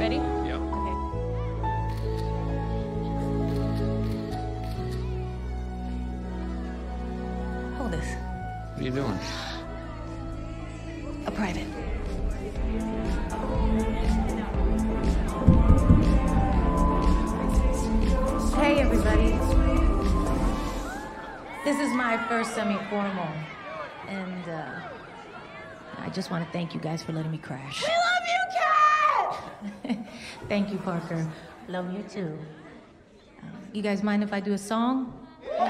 Ready? Yeah. Okay. Hold this. What are you doing? A private. Hey, everybody. This is my first semi-formal, and I just want to thank you guys for letting me crash. We love you, Kat! Thank you, Parker. Love you, too. You guys mind if I do a song? Yeah.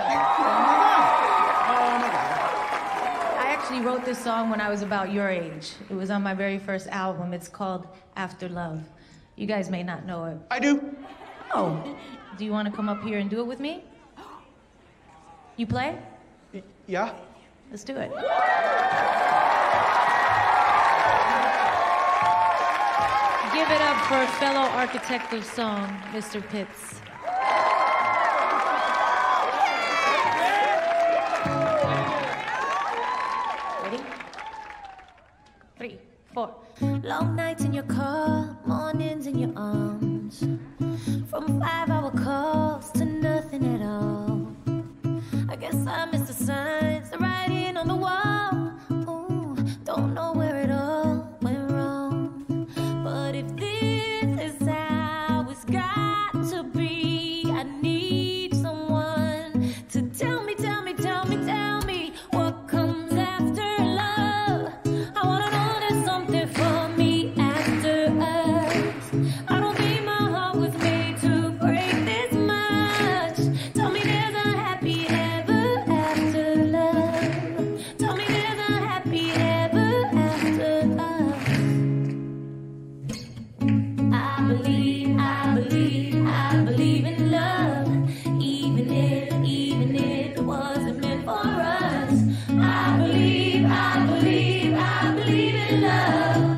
I actually wrote this song when I was about your age. It was on my very first album. It's called After Love. You guys may not know it. I do. Oh. Do you want to come up here and do it with me? You play? Yeah. Let's do it. Give it up for fellow architect of song, Mr. Pitts. Ready? 3, 4. Long nights in your car, mornings in your arms. From 5-hour calls to nothing at all. I guess I missed the signs, the writing on the wall. Ooh, don't know where it all went wrong. But if this is how it's got to be, I need someone to tell me what comes after love. I wanna know there's something for me after us. I don't think my heart was made to break this much. Tell me there's a happy end. I believe in love, even if it wasn't meant for us. I believe in love.